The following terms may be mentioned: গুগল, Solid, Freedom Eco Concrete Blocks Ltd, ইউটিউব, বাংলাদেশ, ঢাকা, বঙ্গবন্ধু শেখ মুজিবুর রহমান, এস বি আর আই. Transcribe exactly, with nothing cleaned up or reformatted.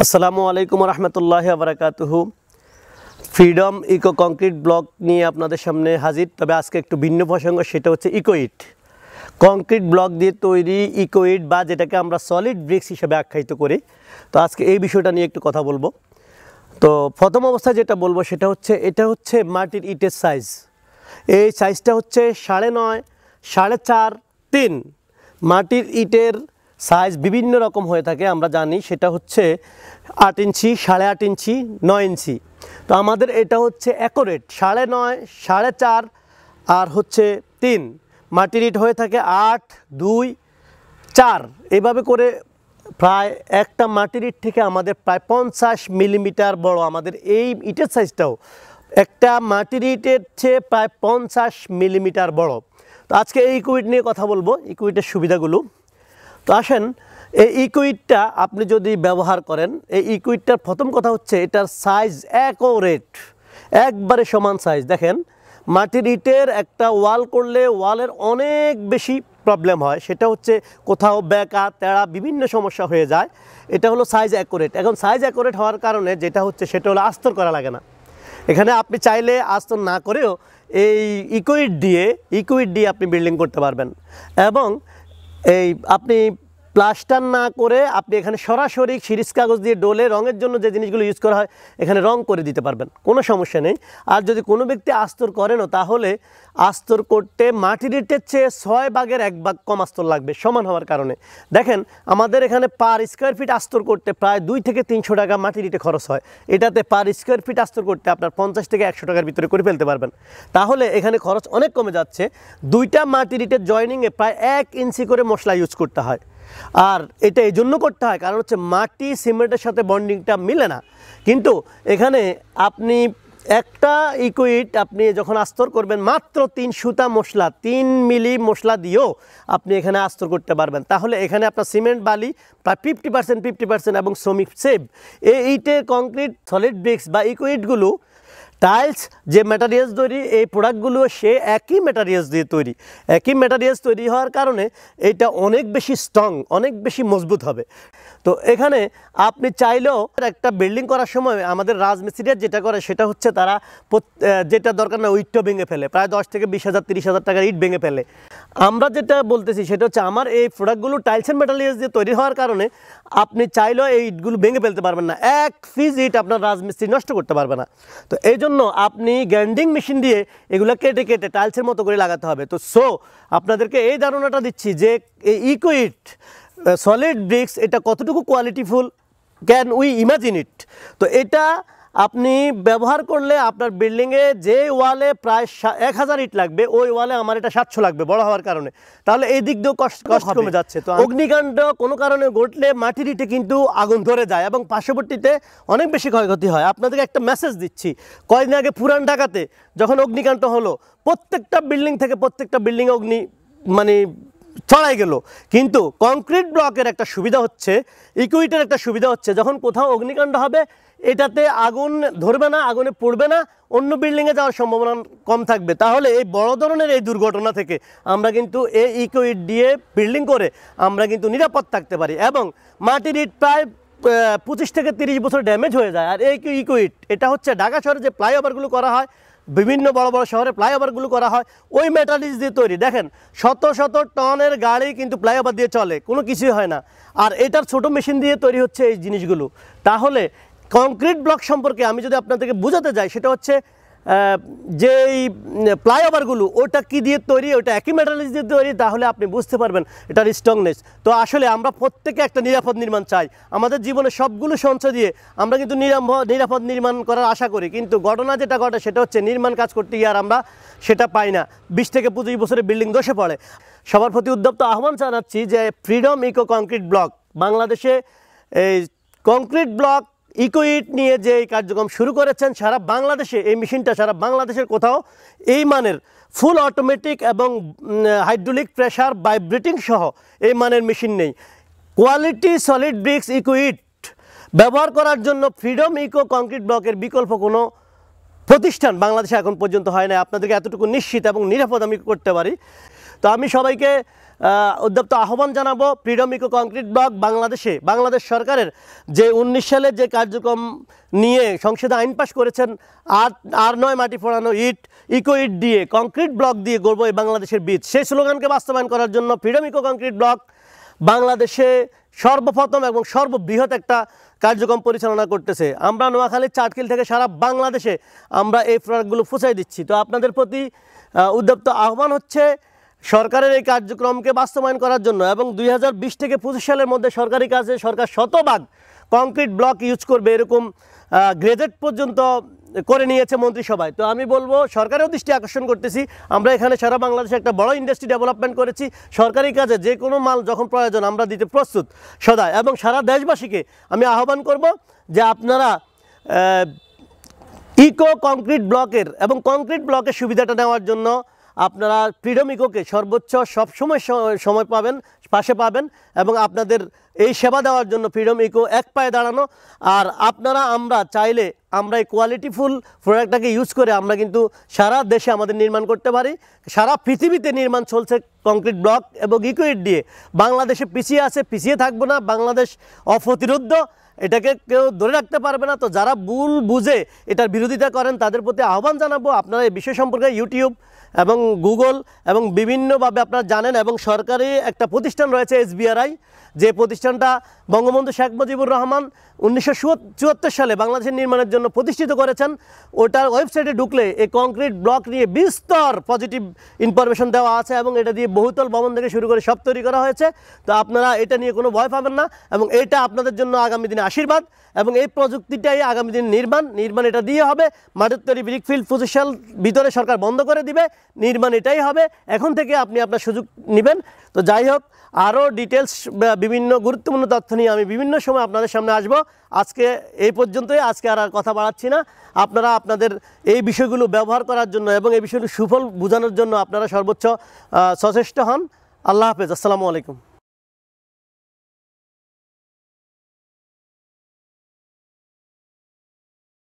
असलामुअलैकुम वरहमतुल्लाहि वबरकातुहु। Freedom eco concrete block निये आपनादेर सामने हाजिर। तबे आजके एकटु भिन्न प्रसंग, सेटा होच्छे इको इट। कंक्रीट ब्लक दिए तैरी इको इट बा जेटाके आमरा सलिड ब्रिक्स हिसेबे आख्यायित करी। तो आजके एई बिषयटा निये एकटु कथा बोलबो। तो प्रथम अवस्थाय जेटा बोलबो सेटा होच्छे एटा होच्छे माटिर इटेर साइज। एई साइजटा होच्छे साढ़े नय साढ़े चार तीन। माटिर इटेर साइज विभिन्न रकम होए थाके आमरा जानी, सेटा होच्छे आठ इंची साढ़े आठ इंची नौ इंची। तो आमादेर एटा होच्छे एक्यूरेट साढ़े नय साढ़े चार और होच्छे तीन। माटिर इट होए थाके आठ दुई चार। एइभाबे करे प्राय एकटा माटिर इट थेके आमादेर प्राय पचास मिलीमिटार बड़ो आमादेर एइ इटेर साइजटाओ एकटा माटिर इटेर चेये प्राय पचास मिलीमिटार बड़ो। तो आजके एइ इको इट निये कथा बोलबो, इको इटेर सुविधागुलो। तो आसें इको इटटा आपनी जदि व्यवहार करें, इको इटटार प्रथम कथा हच्छे एटार साइज एक्यूरेट एकबारे समान साइज। देखें माटिर इटेर एकटा वाल करले वालेर अनेक बेशी प्रब्लेम है, सेटा हच्छे कोथाओ बेका तेड़ा विभिन्न समस्या हो जाए। एटा हलो साइज एक्यूरेट। एखन साइज एक्यूरेट होवार कारणे जेटा हच्छे सेटा हलो आस्तर करा लागे ना। एखाने आपनी चाइले आस्तर ना करेओ एई इको इट दिए इको इट दिए आपनी बिल्डिंग करते पारबेन। एबं এই আপনি প্লাস্টার না করে আপনি এখানে সরাসরি সিরিজ কাগজ দিয়ে ডলে রঙের জন্য যে জিনিসগুলো ইউজ করা হয় এখানে রং করে দিতে পারবেন, কোনো সমস্যা নেই। আর যদি কোনো ব্যক্তি আস্তর করেনও তাহলে আস্তর করতে মাটির ইটের চেয়ে ছয় ভাগের এক ভাগ কম আস্তর লাগবে সমান হওয়ার কারণে। দেখেন আমাদের এখানে পার স্কোয়ার ফিট আস্তর করতে প্রায় দুই থেকে তিনশো টাকা মাটির ইটে খরচ হয়, এটাতে পার স্কোয়ার ফিট আস্তর করতে আপনার পঞ্চাশ থেকে একশো টাকার ভিতরে করে ফেলতে পারবেন। তাহলে এখানে খরচ অনেক কমে যাচ্ছে। দুইটা মাটির ইটের জয়েনিংয়ে প্রায় এক ইঞ্চি করে মশলা ইউজ করতে হয়। আর এটা এই জন্য করতে হয় কারণ হচ্ছে মাটি সিমেন্টের সাথে বন্ডিংটা মিলে না। কিন্তু এখানে আপনি একটা ইকো ইট আপনি যখন আস্তর করবেন মাত্র তিন সুতা মশলা তিন মিলি মশলা দিয়েও আপনি এখানে আস্তর করতে পারবেন। তাহলে এখানে আপনার সিমেন্ট বালি প্রায় ফিফটি পার্সেন্ট ফিফটি পার্সেন্ট এবং শ্রমিক সেভ। এই ইটে কংক্রিট সলিড ব্রিক্স বা ইকো ইটগুলো টাইলস যে ম্যাটারিয়ালস তৈরি এই প্রোডাক্টগুলো সে একই ম্যাটারিয়ালস দিয়ে তৈরি। একই ম্যাটারিয়ালস তৈরি হওয়ার কারণে এটা অনেক বেশি স্ট্রং অনেক বেশি মজবুত হবে। তো এখানে আপনি চাইলেও একটা বিল্ডিং করার সময় আমাদের রাজমিস্ত্রিরা যেটা করে সেটা হচ্ছে তারা যেটা দরকার না ইটটা ভেঙে ফেলে, প্রায় দশ থেকে বিশ হাজার তিরিশ হাজার টাকার ইট ভেঙে ফেলে। আমরা যেটা বলতেছি সেটা হচ্ছে আমার এই প্রোডাক্টগুলো টাইলসের ম্যাটারিয়ালস দিয়ে তৈরি হওয়ার কারণে আপনি চাইলেও এই ইটগুলো ভেঙে ফেলতে পারবেন না, এক ফিজ ইট আপনার রাজমিস্ত্রি নষ্ট করতে পারবে না। তো এই আপনি গ্রাইন্ডিং মেশিন দিয়ে এগুলো কেটে কেটে টাইলসের মতো করে লাগাতে হবে। তো সো আপনাদেরকে এই ধারণাটা দিচ্ছি যে এই ইকো ইট সলিড ব্রিক্স এটা কতটুকু qualityful, can we imagine it. তো এটা আপনি ব্যবহার করলে আপনার বিল্ডিংয়ে যে ওয়ালে প্রায় এক হাজার ইট লাগবে ওই ওয়ালে আমার এটা সাতশো লাগবে বড় হওয়ার কারণে। তাহলে এই দিক দিয়েও কষ্ট কষ্ট কমে যাচ্ছে। তো অগ্নিকাণ্ড কোনো কারণে ঘটলে মাটির ইটে কিন্তু আগুন ধরে যায় এবং পার্শ্ববর্তীতে অনেক বেশি ক্ষয়ক্ষতি হয়। আপনাদেরকে একটা মেসেজ দিচ্ছি, কয়েকদিন আগে পুরান ঢাকাতে যখন অগ্নিকাণ্ড হলো প্রত্যেকটা বিল্ডিং থেকে প্রত্যেকটা বিল্ডিংয়ে অগ্নি মানে ছড়াই গেল। কিন্তু কংক্রিট ব্লকের একটা সুবিধা হচ্ছে ইকো ইটের একটা সুবিধা হচ্ছে যখন কোথাও অগ্নিকাণ্ড হবে এটাতে আগুন ধরবে না, আগুনে পড়বে না, অন্য বিল্ডিংয়ে যাওয়ার সম্ভাবনা কম থাকবে। তাহলে এই বড় ধরনের এই দুর্ঘটনা থেকে আমরা কিন্তু এই ইকো ইট দিয়ে বিল্ডিং করে আমরা কিন্তু নিরাপদ থাকতে পারি। এবং মাটির ইট প্রায় পঁচিশ থেকে তিরিশ বছর ড্যামেজ হয়ে যায়। আর এই ইকো ইট এটা হচ্ছে ঢাকা শহরে যে ফ্লাইওভারগুলো করা হয় বিভিন্ন বড় বড় শহরে ফ্লাইওভারগুলো করা হয় ওই ম্যাটারিয়ালস দিয়ে তৈরি। দেখেন শত শত টনের গাড়ি কিন্তু ফ্লাইওভার দিয়ে চলে, কোনো কিছুই হয় না। আর এটার ছোটো মেশিন দিয়ে তৈরি হচ্ছে এই জিনিসগুলো। তাহলে কংক্রিট ব্লক সম্পর্কে আমি যদি আপনাদেরকে বোঝাতে যাই সেটা হচ্ছে যে ফ্লাইওভারগুলো ওটা কী দিয়ে তৈরি, ওটা একই ম্যাটারিয়ালস দিয়ে তৈরি, তাহলে আপনি বুঝতে পারবেন এটার স্ট্রংনেস। তো আসলে আমরা প্রত্যেকে একটা নিরাপদ নির্মাণ চাই, আমাদের জীবনে সবগুলো সঞ্চয় দিয়ে আমরা কিন্তু নিরাপদ নির্মাণ করার আশা করি। কিন্তু ঘটনা যেটা ঘটে সেটা হচ্ছে নির্মাণ কাজ করতে গিয়ে আর আমরা সেটা পাই না, বিশ থেকে পঁচিশ বছরের বিল্ডিং ধসে পড়ে। সবার প্রতি উদ্যত আহ্বান জানাচ্ছি যে ফ্রিডম ইকো কংক্রিট ব্লক বাংলাদেশে এই কংক্রিট ব্লক ইকো ইট নিয়ে যে কার্যক্রম শুরু করেছেন সারা বাংলাদেশে এই মেশিনটা সারা বাংলাদেশের কোথাও এই মানের ফুল অটোমেটিক এবং হাইড্রোলিক প্রেসার ভাইব্রেটিং সহ এই মানের মেশিন নেই। কোয়ালিটি সলিড ব্রিক্স ইকো ইট ব্যবহার করার জন্য ফ্রিডম ইকো কংক্রিট ব্লকের বিকল্প কোনো প্রতিষ্ঠান বাংলাদেশে এখন পর্যন্ত হয় না, আপনাদেরকে এতটুকু নিশ্চিত এবং নিরাপদ আমি করতে পারি। তো আমি সবাইকে उद्योक्ता आह्वान जानाबो फ्रीडम इको कंक्रीट ब्लक बांग्लादेशे बांग्लादेश सरकारेर जे उन्नीस साले जे कार्यक्रम निये संसदे आईन पास करेछेन आर नय माटी फोड़ानो इट इको इट दिए कंक्रीट ब्लक दिए गढ़बो ए बांग्लादेशेर बीच सेई स्लोगानके बास्तबायन करार जोन्नो फ्रीडम इको कंक्रीट ब्लक बांग्लादेशे सर्वप्रथम एवं सर्वबृहत् एकटा कार्यक्रम परिचालना करतेछे। आमरा नोयाखालीर चाटकिल थेके सारा बांग्लादेशे आमरा ए प्रॉडक्टगुलो पौঁছায় दिচ্ছি। तो आपनादेर प्रति उद्योक्ता आह्वान हच्छे सरकारेर এই কার্যক্রমকে বাস্তবায়ন করার জন্য এবং দুই হাজার বিশ থেকে পঁচিশ সালের মধ্যে সরকারি কাজে সরকার শতভাগ কংক্রিট ব্লক ইউজ করবে এরকম গ্রেজেট পর্যন্ত করে নিয়েছে মন্ত্রিসভায়। তো আমি বলবো সরকারেও দৃষ্টি আকর্ষণ করতেছি। আমরা এখানে সারা বাংলাদেশে একটা বড় ইন্ডাস্ট্রি ডেভেলপমেন্ট করেছি। সরকারি কাজে যে কোনো মাল যখন প্রয়োজন আমরা দিতে প্রস্তুত সদা। এবং সারা দেশবাসীকে আমি আহ্বান করব যে আপনারা ইকো কংক্রিট ব্লকের এবং কংক্রিট ব্লকের সুবিধাটা নেওয়ার জন্য আপনারা ফ্রিডম ইকোকে সর্বোচ্চ সব সময় সময় পাবেন পাশে পাবেন এবং আপনাদের এই সেবা দেওয়ার জন্য ফ্রিডম ইকো এক পায়ে দাঁড়ানো। আর আপনারা আমরা চাইলে আমরা এই কোয়ালিটিফুল প্রোডাক্টটাকে ইউজ করে আমরা কিন্তু সারা দেশে আমাদের নির্মাণ করতে পারি। সারা পৃথিবীতে নির্মাণ চলছে কংক্রিট ব্লক এবং ইকো ইট দিয়ে। বাংলাদেশে পিছিয়ে আছে, পিছিয়ে থাকবো না। বাংলাদেশ অপ্রতিরোধ্য, এটাকে কেউ ধরে রাখতে পারবে না। তো যারা ভুল বুঝে এটার বিরোধিতা করেন তাদের প্রতি আহ্বান জানাবো আপনারা এই বিষয় সম্পর্কে ইউটিউব এবং গুগল এবং বিভিন্নভাবে আপনারা জানেন। এবং সরকারি একটা প্রতিষ্ঠান রয়েছে এস বি আর আই, যে প্রতিষ্ঠানটা বঙ্গবন্ধু শেখ মুজিবুর রহমান উনিশশো চুয়াত্তর সালে বাংলাদেশের নির্মাণের জন্য প্রতিষ্ঠিত করেছেন। ওটার ওয়েবসাইটে ঢুকলে এই কংক্রিট ব্লক নিয়ে বিস্তর পজিটিভ ইনফরমেশন দেওয়া আছে এবং এটা দিয়ে বহুতল ভবন থেকে শুরু করে সব তৈরি করা হয়েছে। তো আপনারা এটা নিয়ে কোনো ভয় পাবেন না এবং এটা আপনাদের জন্য আগামী দিনে আশীর্বাদ এবং এই প্রযুক্তিটাই আগামী দিন নির্মাণ নির্মাণ এটা দিয়ে হবে। মাটির তৈরি ব্রিক ফিল্ড পজিশন ভিতরে সরকার বন্ধ করে দিবে, নির্মাণ এটাই হবে। এখন থেকে আপনি আপনার সুযোগ নেবেন। তো যাই হোক, আরও ডিটেলস বিভিন্ন গুরুত্বপূর্ণ তথ্য নিয়ে আমি বিভিন্ন সময় আপনাদের সামনে আসব। আজকে এই পর্যন্তই, আজকে আর আর কথা বাড়াচ্ছি না। আপনারা আপনাদের এই বিষয়গুলো ব্যবহার করার জন্য এবং এই বিষয়গুলো সুফল বোঝানোর জন্য আপনারা সর্বোচ্চ সচেষ্ট হন। আল্লাহ হাফেজ, আসসালামু আলাইকুম।